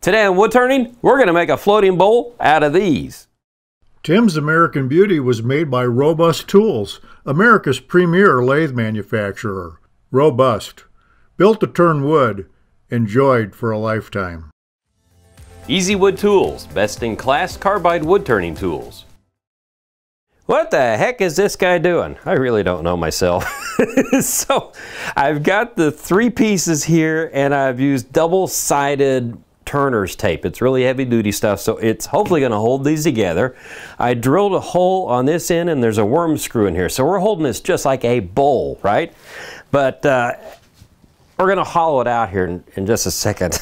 Today on Wood Turning, we're going to make a floating bowl out of these. TIM's American Beauty was made by Robust Tools, America's premier lathe manufacturer. Robust. Built to turn wood. Enjoyed for a lifetime. Easy Wood Tools, best-in-class carbide wood turning tools. What the heck is this guy doing? I really don't know myself. So I've got the three pieces here and I've used double-sided Turner's tape. It's really heavy duty stuff, so it's hopefully going to hold these together. I drilled a hole on this end and there's a worm screw in here, so we're holding this just like a bowl, right? But we're going to hollow it out here in just a second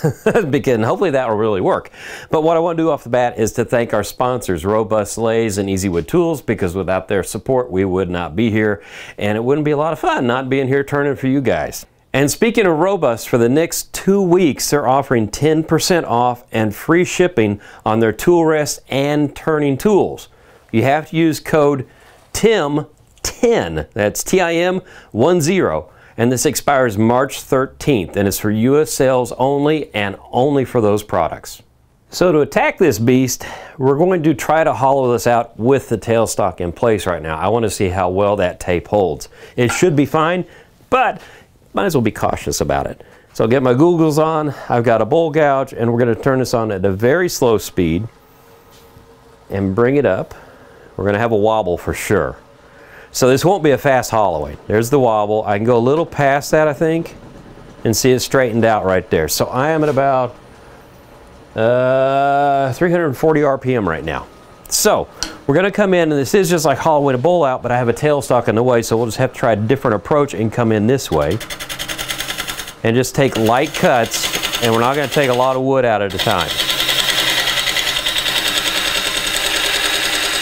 because hopefully that will really work. But what I want to do off the bat is to thank our sponsors, Robust Lays and Easy Wood Tools, because without their support we would not be here, and it wouldn't be a lot of fun not being here turning for you guys. And speaking of Robust, for the next 2 weeks, they're offering 10% off and free shipping on their tool rests and turning tools. You have to use code TIM10, that's T-I-M-10, and this expires March 13th, and it's for U.S. sales only and only for those products. So to attack this beast, we're going to try to hollow this out with the tailstock in place right now. I want to see how well that tape holds. It should be fine, but might as well be cautious about it. So I'll get my googles on, I've got a bowl gouge, and we're going to turn this on at a very slow speed and bring it up. We're going to have a wobble for sure. So this won't be a fast hollowing. There's the wobble. I can go a little past that, I think, and see it straightened out right there. So I am at about 340 RPM right now. So we're going to come in, and this is just like hollowing a bowl out, but I have a tailstock in the way, so we'll just have to try a different approach and come in this way and just take light cuts, and we're not going to take a lot of wood out at a time.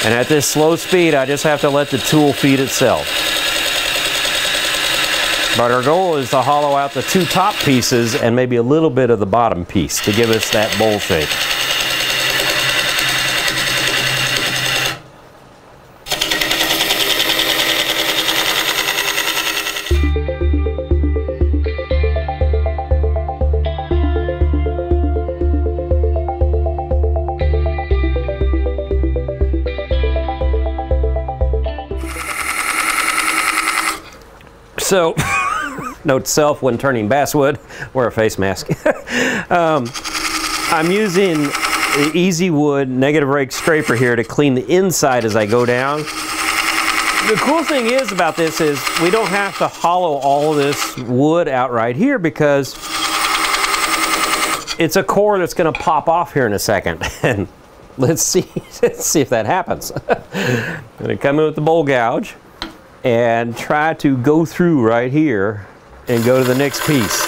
And at this slow speed, I just have to let the tool feed itself. But our goal is to hollow out the two top pieces and maybe a little bit of the bottom piece to give us that bowl shape. So, note to self when turning basswood, wear a face mask. I'm using the Easy Wood negative rake scraper here to clean the inside as I go down. The cool thing is about this is we don't have to hollow all this wood out right here because it's a core that's going to pop off here in a second. And let's see if that happens. I'm going to come in with the bowl gouge and try to go through right here and go to the next piece.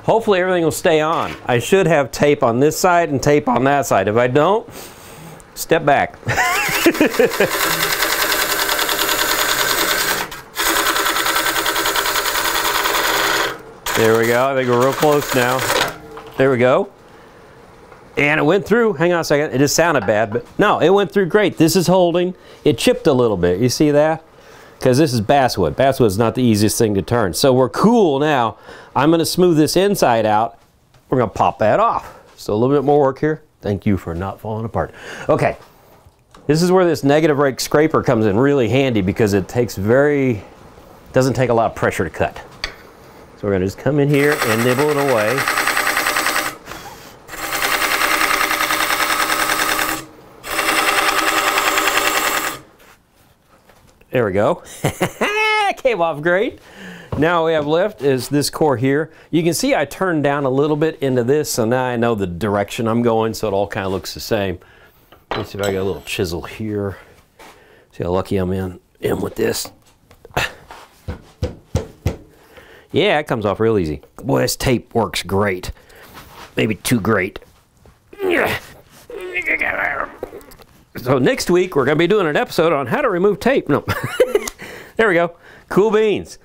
Hopefully everything will stay on. I should have tape on this side and tape on that side. If I don't, step back. There we go. I think we're real close now. There we go. And it went through. Hang on a second. It just sounded bad, but no, it went through great. This is holding. It chipped a little bit. You see that? Because this is basswood. Basswood is not the easiest thing to turn. So we're cool now. I'm going to smooth this inside out. We're going to pop that off. So a little bit more work here. Thank you for not falling apart. Okay. This is where this negative rake scraper comes in really handy because it takes doesn't take a lot of pressure to cut. So we're going to just come in here and nibble it away. There we go. Came off great. Now all we have left is this core here. You can see I turned down a little bit into this, so now I know the direction I'm going, so it all kind of looks the same. Let's see if I got a little chisel here. See how lucky I'm in with this. Yeah, it comes off real easy. Boy, this tape works great. Maybe too great. So next week, we're going to be doing an episode on how to remove tape. No, there we go. Cool beans.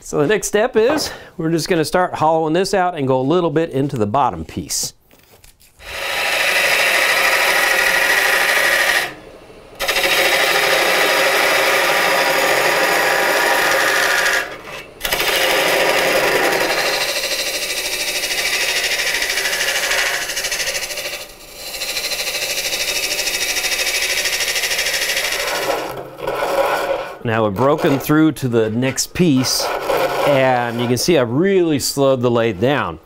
So the next step is we're just going to start hollowing this out and go a little bit into the bottom piece. Now I've broken through to the next piece, and you can see I've really slowed the lathe down.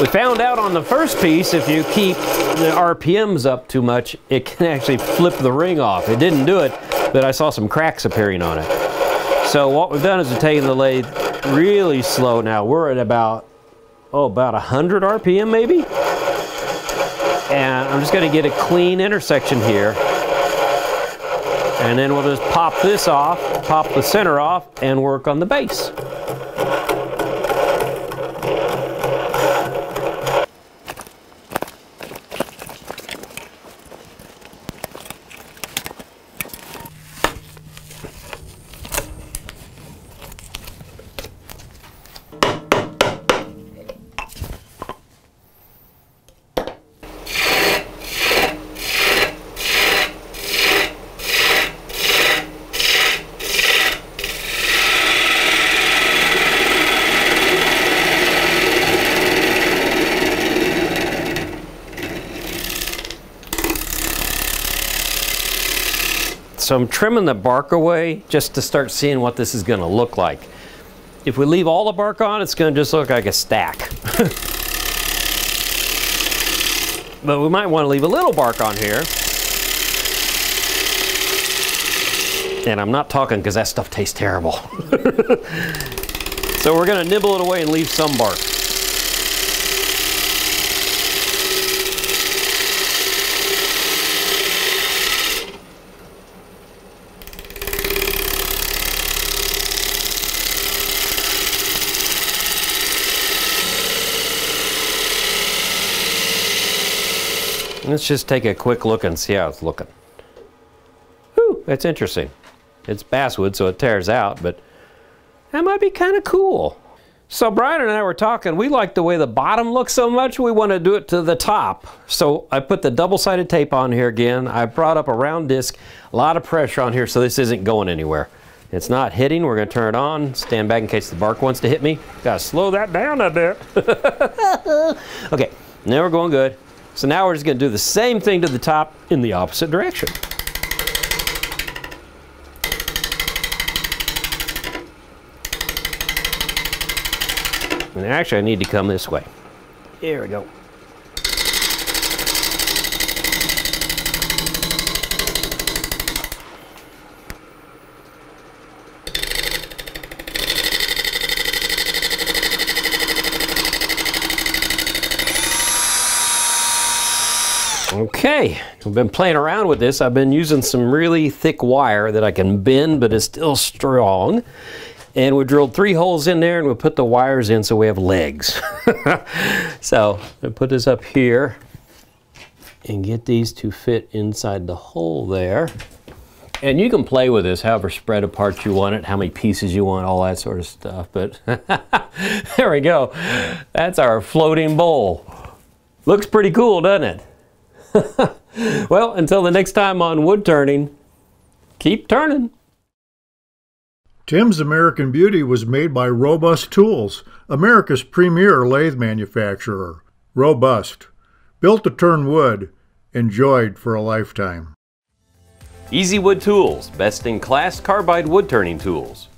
We found out on the first piece, if you keep the RPMs up too much, it can actually flip the ring off. It didn't do it, but I saw some cracks appearing on it. So what we've done is we've taken the lathe really slow now. We're at about 100 RPM maybe. And I'm just going to get a clean intersection here. And then we'll just pop this off, pop the center off, and work on the base. So I'm trimming the bark away just to start seeing what this is going to look like. If we leave all the bark on, it's going to just look like a stack. But we might want to leave a little bark on here. And I'm not talking because that stuff tastes terrible. So we're going to nibble it away and leave some bark. Let's just take a quick look and see how it's looking. Whew, that's interesting. It's basswood, so it tears out, but that might be kind of cool. So Brian and I were talking, we like the way the bottom looks so much, we want to do it to the top. So I put the double-sided tape on here again. I brought up a round disc, a lot of pressure on here, so this isn't going anywhere. It's not hitting, we're going to turn it on, stand back in case the bark wants to hit me. Got to slow that down a bit. Okay, now we're going good. So now we're just going to do the same thing to the top in the opposite direction. And actually I need to come this way. Here we go. Okay, I've been playing around with this. I've been using some really thick wire that I can bend, but it's still strong. And we drilled 3 holes in there and we put the wires in so we have legs. So I put this up here and get these to fit inside the hole there. And you can play with this however spread apart you want it, how many pieces you want, all that sort of stuff. But there we go. That's our floating bowl. Looks pretty cool, doesn't it? Well, until the next time on Wood Turning, keep turning. TIM's American Beauty was made by Robust Tools, America's premier lathe manufacturer. Robust. Built to turn wood. Enjoyed for a lifetime. Easy Wood Tools, best in class carbide wood turning tools.